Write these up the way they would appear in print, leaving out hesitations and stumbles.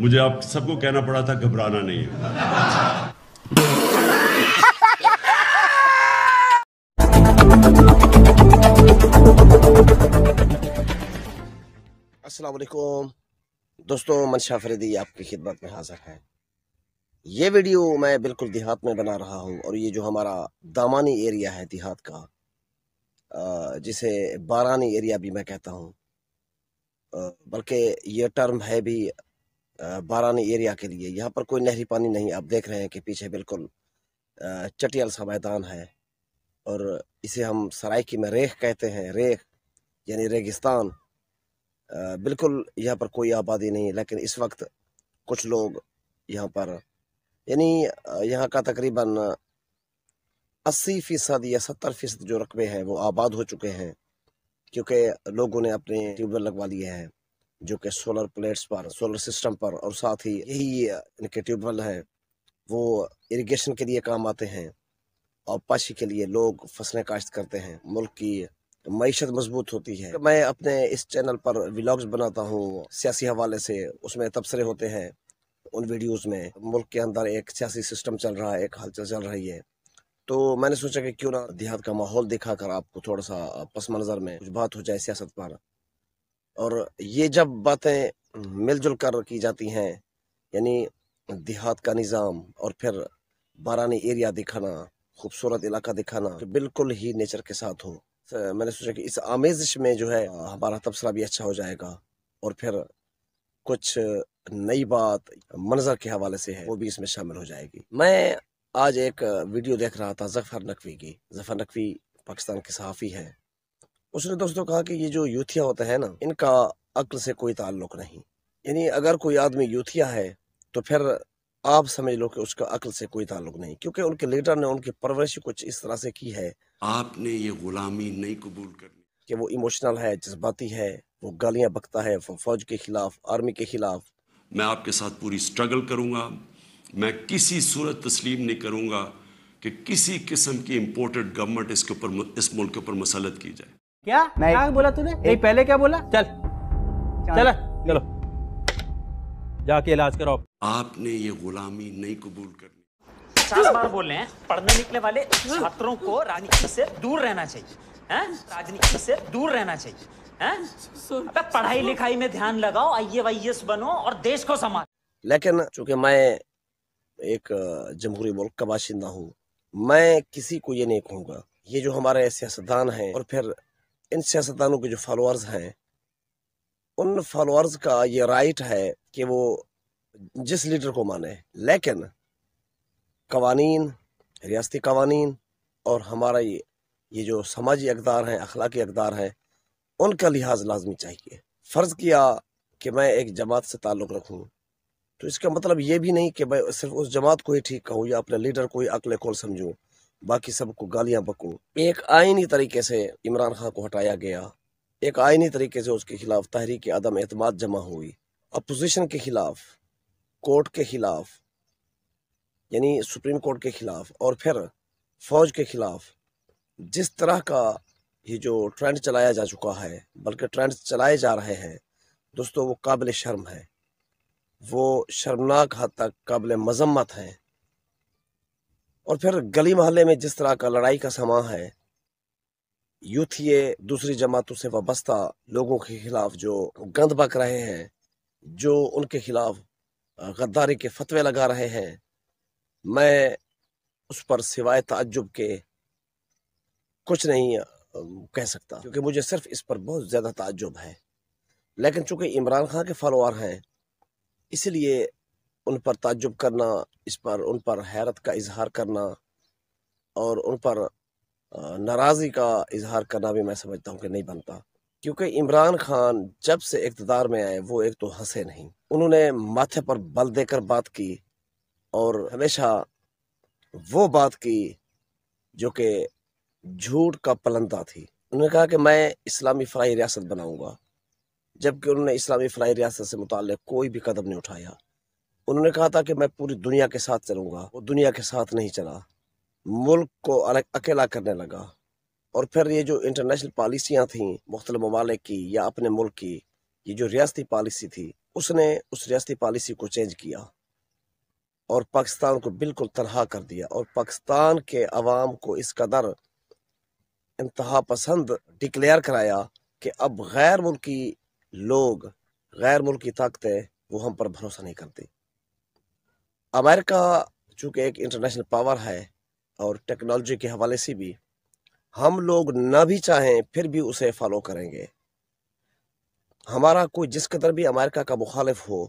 मुझे आप सबको कहना पड़ा था घबराना नहीं है। अस्सलाम वालेकुम दोस्तों, मंशा फरीदी आपकी खिदमत में हाजिर है। ये वीडियो मैं बिल्कुल देहात में बना रहा हूँ और ये जो हमारा दामानी एरिया है देहात का, जिसे बारानी एरिया भी मैं कहता हूँ, बल्कि ये टर्म है भी बारानी एरिया के लिए। यहाँ पर कोई नहरी पानी नहीं, आप देख रहे हैं कि पीछे बिल्कुल चटियल सा मैदान है और इसे हम सरायकी में रेख कहते हैं, रेख यानी रेगिस्तान। बिल्कुल यहाँ पर कोई आबादी नहीं, लेकिन इस वक्त कुछ लोग यहाँ पर, यानी यहाँ का तकरीबन 80% या 70% जो रकबे हैं वो आबाद हो चुके हैं, क्योंकि लोगों ने अपने ट्यूबवेल लगवा लिए हैं जो कि सोलर प्लेट्स पर, सोलर सिस्टम पर, और साथ ही यही इनके ट्यूबवेल हैं वो इरिगेशन के लिए काम आते हैं और पाशी के लिए लोग फसलें काश्त करते हैं, मुल्क की मईशत मजबूत होती है। मैं अपने इस चैनल पर व्लॉग्स बनाता हूँ सियासी हवाले से, उसमें तबसरे होते हैं। उन वीडियोस में मुल्क के अंदर एक सियासी सिस्टम चल रहा है, एक हलचल चल रही है, तो मैंने सोचा कि क्यों ना देहात का माहौल दिखाकर आपको थोड़ा सा पस मंज़र में कुछ बात हो जाए सियासत पर। और ये जब बातें मिलजुल कर की जाती हैं, यानी देहात का निज़ाम और फिर बारानी एरिया दिखाना, खूबसूरत इलाका दिखाना, बिल्कुल ही नेचर के साथ हो, तो मैंने सोचा कि इस आमेजिश में जो है हमारा तबसरा भी अच्छा हो जाएगा और फिर कुछ नई बात मंजर के हवाले से है वो भी इसमें शामिल हो जाएगी। मैं आज एक वीडियो देख रहा था जफर नकवी की। जफर नकवी पाकिस्तान के सहाफ़ी हैं। उसने दोस्तों कहा कि ये जो यूथिया होता है ना, इनका अक्ल से कोई ताल्लुक नहीं, यानी अगर कोई आदमी यूथिया है तो फिर आप समझ लो कि उसका अक्ल से कोई ताल्लुक नहीं, क्योंकि उनके लीडर ने उनकी परवरिश कुछ इस तरह से की है, आपने ये गुलामी नहीं कबूल करनी, कि वो इमोशनल है, जज्बाती है, वो गालियां बकता है, वो फौज के खिलाफ, आर्मी के खिलाफ। मैं आपके साथ पूरी स्ट्रगल करूंगा, मैं किसी सूरत तस्लीम नहीं करूंगा कि किसी किस्म की इम्पोर्टेड गवर्नमेंट इसके ऊपर, इस मुल्क के ऊपर मसलत की जाए। क्या नहीं बोला तूने? नहीं, पहले क्या बोला? चल चल चलो जाके इलाज कराओ। आपने ये गुलामी नहीं कबूल करनी। 4 बार बोल रहे हैं, पढ़ने निकले वाले छात्रों को राजनीति से दूर रहना चाहिए, राजनीति से दूर रहना चाहिए, पढ़ाई लिखाई में ध्यान लगाओ, IAS बनो और देश को संभाल। लेकिन चूंकि मैं एक जमहूरी मुल्क का बाशिंदा हूँ, मैं किसी को ये नहीं कहूँगा। ये जो हमारे सियासतदान हैं और फिर इन सियासतदानों के जो फॉलोअर्स हैं, उन फॉलोअर्स का ये राइट है कि वो जिस लीडर को माने, लेकिन कवानीन, रियासती कवानीन और हमारा ये जो समाजी अकदार हैं, अखलाकी अकदार हैं, उनका लिहाज लाजमी चाहिए। फ़र्ज़ किया कि मैं एक जमात से ताल्लुक़ रखूं, तो इसका मतलब ये भी नहीं कि मैं सिर्फ उस जमात को ही ठीक कहूँ या अपने लीडर को ही अकल कौल समझूँ, बाकी सबको गालियाँ बकूँ। एक आइनी तरीके से इमरान खान को हटाया गया, एक आइनी तरीके से उसके खिलाफ तहरीक आदम एतमाद जमा हुई, अपोजिशन के खिलाफ, कोर्ट के खिलाफ, यानी सुप्रीम कोर्ट के खिलाफ, और फिर फौज के खिलाफ। जिस तरह का ये जो ट्रेंड चलाया जा चुका है, बल्कि ट्रेंड चलाए जा रहे हैं दोस्तों, वो काबिल शर्म है, वो शर्मनाक हद तक काबिल मजम्मत है। और फिर गली मोहल्ले में जिस तरह का लड़ाई का समा है, यूथिये, दूसरी जमातों से वाबस्ता लोगों के खिलाफ जो गंद बक रहे हैं, जो उनके खिलाफ गद्दारी के फतवे लगा रहे हैं, मैं उस पर सिवाय ताज्जुब के कुछ नहीं कह सकता, क्योंकि मुझे सिर्फ इस पर बहुत ज़्यादा ताज्जुब है। लेकिन चूंकि इमरान खान के फॉलोअर हैं, इसलिए उन पर ताज्जुब करना, इस पर उन पर हैरत का इजहार करना और उन पर नाराज़गी का इजहार करना भी मैं समझता हूँ कि नहीं बनता। क्योंकि इमरान खान जब से इक़्तिदार में आए, वो एक तो हंसे नहीं, उन्होंने माथे पर बल देकर बात की और हमेशा वो बात की जो कि झूठ का पलंदा थी। उन्होंने कहा कि मैं इस्लामी फलाही रियासत बनाऊंगा, जबकि उन्होंने इस्लामी फलाही रियासत से मुताल्लिक़ कोई भी कदम नहीं उठाया। उन्होंने कहा था कि मैं पूरी दुनिया के साथ चलूंगा, वो दुनिया के साथ नहीं चला, मुल्क को अकेला करने लगा। और फिर ये जो इंटरनेशनल पॉलिसियाँ थीं मुख्तलिफ़ ममालिक की या अपने मुल्क की, ये जो रियासती पॉलिसी थी, उसने उस रियासती पॉलिसी को चेंज किया और पाकिस्तान को बिल्कुल तनहा कर दिया और पाकिस्तान के अवाम को इस कदर इंतहा पसंद डिक्लेयर कराया कि अब गैर मुल्की लोग, गैर मुल्की ताकतें वो हम पर भरोसा नहीं करती। अमेरिका चूँकि एक इंटरनेशनल पावर है और टेक्नोलॉजी के हवाले से भी हम लोग ना भी चाहें फिर भी उसे फॉलो करेंगे। हमारा कोई जिस कदर भी अमेरिका का मुखालिफ हो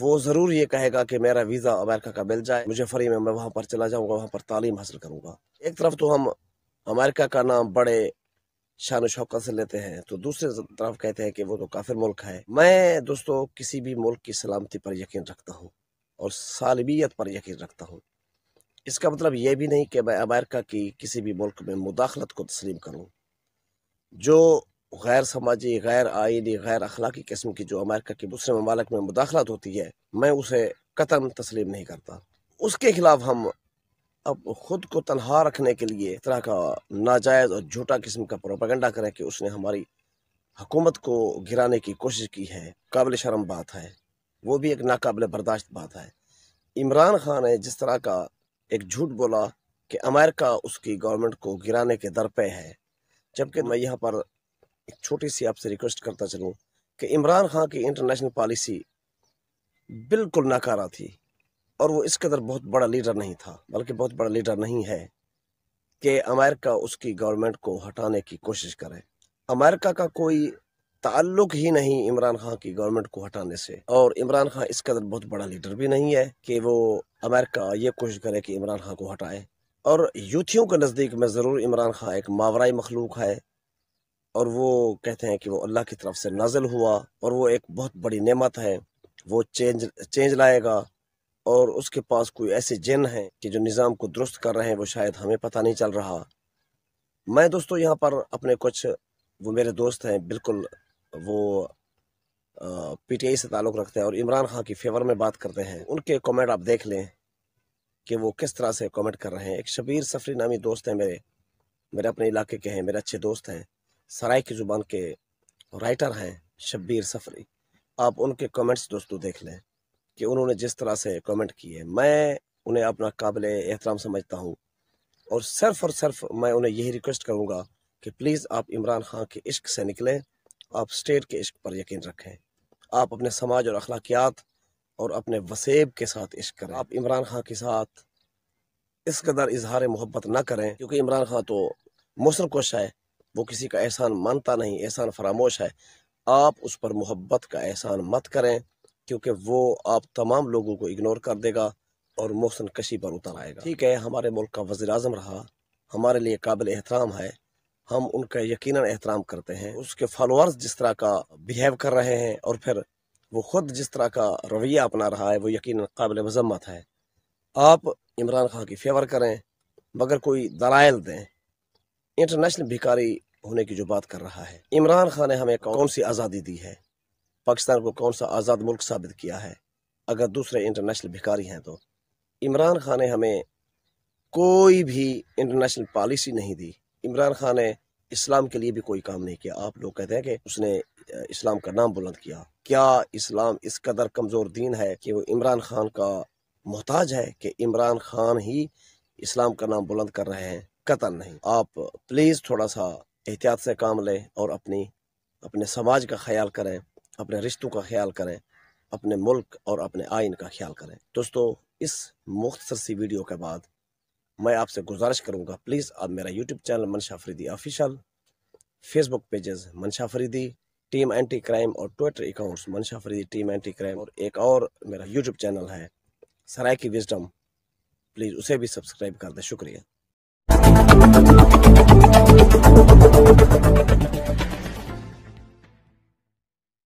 वो ज़रूर ये कहेगा कि मेरा वीज़ा अमेरिका का मिल जाए, मुझे फ्री में मैं वहाँ पर चला जाऊँगा, वहाँ पर तालीम हासिल करूँगा। एक तरफ तो हम अमेरिका का नाम बड़े शान शौकत से लेते हैं तो दूसरे तरफ कहते हैं कि वो तो काफिर मुल्क है। मैं दोस्तों किसी भी मुल्क की सलामती पर यकीन रखता हूँ और सालमियत पर यकीन रखता हूँ। इसका मतलब ये भी नहीं कि मैं अमेरिका की किसी भी मुल्क में मुदाखलत को तस्लीम करूँ। जो गैर समाजी, गैर आइनी, गैर अखलाकी किस्म की जो अमेरिका की दूसरे ममालिक में मुदाखलत होती है मैं उसे कतन तस्लीम नहीं करता। उसके खिलाफ हम अब ख़ुद को तनहा रखने के लिए तरह का नाजायज़ और झूठा किस्म का प्रोपेगेंडा करें कि उसने हमारी हुकूमत को गिराने की कोशिश की है, काबिल शर्म बात है, वो भी एक नाकाबिल बर्दाश्त बात है। इमरान खान ने जिस तरह का एक झूठ बोला कि अमेरिका उसकी गवर्नमेंट को गिराने के दर पे है, जबकि मैं यहाँ पर एक छोटी सी आपसे रिक्वेस्ट करता चलूँ कि इमरान खान की इंटरनेशनल पॉलिसी बिल्कुल नाकारा थी और वो इस कदर बहुत बड़ा लीडर नहीं था, बल्कि बहुत बड़ा लीडर नहीं है कि अमेरिका उसकी गवर्नमेंट को हटाने की कोशिश करे। अमेरिका का कोई ताल्लुक ही नहीं इमरान खान की गवर्नमेंट को हटाने से और इमरान खान इस कदर बहुत बड़ा लीडर भी नहीं है कि वो अमेरिका ये कोशिश करे कि इमरान खान को हटाए। और यूथियों के नज़दीक में ज़रूर इमरान खान एक मावराई मखलूक है और वो कहते हैं कि वो अल्लाह की तरफ से नाजिल हुआ और वो एक बहुत बड़ी नेमत है, वो चेंज लाएगा और उसके पास कोई ऐसे जिन हैं कि जो निज़ाम को दुरुस्त कर रहे हैं, वो शायद हमें पता नहीं चल रहा। मैं दोस्तों यहाँ पर अपने कुछ वो मेरे दोस्त हैं बिल्कुल वो पीटीआई से ताल्लुक़ रखते हैं और इमरान खान की फेवर में बात करते हैं, उनके कमेंट आप देख लें कि वो किस तरह से कमेंट कर रहे हैं। एक शबीर सफरी नामी दोस्त हैं मेरे अपने इलाके के हैं, मेरे अच्छे दोस्त हैं, सराय की ज़ुबान के राइटर हैं शब्बीर सफरी। आप उनके कमेंट्स दोस्तों देख लें कि उन्होंने जिस तरह से कमेंट किए, मैं उन्हें अपना काबिल एहतराम समझता हूँ और सिर्फ मैं उन्हें यही रिक्वेस्ट करूँगा कि प्लीज़ आप इमरान खान के इश्क से निकलें, आप स्टेट के इश्क पर यकीन रखें, आप अपने समाज और अखलाकियात और अपने वसेब के साथ इश्क करें। आप इमरान खान के साथ इस कदर इजहार मोहब्बत ना करें क्योंकि इमरान खान तो मुसर कोश है, वो किसी का एहसान मानता नहीं, एहसान फरामोश है। आप उस पर मोहब्बत का एहसान मत करें क्योंकि वो आप तमाम लोगों को इग्नोर कर देगा और मोहसन कशी पर उतर आएगा। ठीक है, हमारे मुल्क का वज़ीर आज़म रहा, हमारे लिए काबिल एहतराम है, हम उनका यकीनन एहतराम करते हैं। उसके फॉलोअर्स जिस तरह का बिहेव कर रहे हैं और फिर वो ख़ुद जिस तरह का रवैया अपना रहा है वो यकीनन काबिल मजम्मत है। आप इमरान खान की फेवर करें मगर कोई दलाइल दें। इंटरनेशनल भिखारी होने की जो बात कर रहा है, इमरान खान ने हमें कौन सी आज़ादी दी है, पाकिस्तान को कौन सा आज़ाद मुल्क साबित किया है अगर दूसरे इंटरनेशनल भिखारी हैं तो। इमरान खान ने हमें कोई भी इंटरनेशनल पॉलिसी नहीं दी। इमरान खान ने इस्लाम के लिए भी कोई काम नहीं किया। आप लोग कहते हैं कि उसने इस्लाम का नाम बुलंद किया। क्या इस्लाम इस कदर कमज़ोर दीन है कि वो इमरान खान का मोहताज है कि इमरान खान ही इस्लाम का नाम बुलंद कर रहे हैं? कतई नहीं। आप प्लीज़ थोड़ा सा एहतियात से काम लें और अपने समाज का ख्याल करें, अपने रिश्तों का ख्याल करें, अपने मुल्क और अपने आइन का ख्याल करें। दोस्तों, इस मुख्तसर सी वीडियो के बाद मैं आपसे गुजारिश करूँगा, प्लीज़ आप मेरा यूट्यूब चैनल मंशा Faridi official, Facebook pages Mansha Faridi team anti crime और Twitter accounts Mansha Faridi team anti crime और एक और मेरा यूट्यूब चैनल है सराय की विजडम, प्लीज़ उसे भी सब्सक्राइब कर दें। शुक्रिया।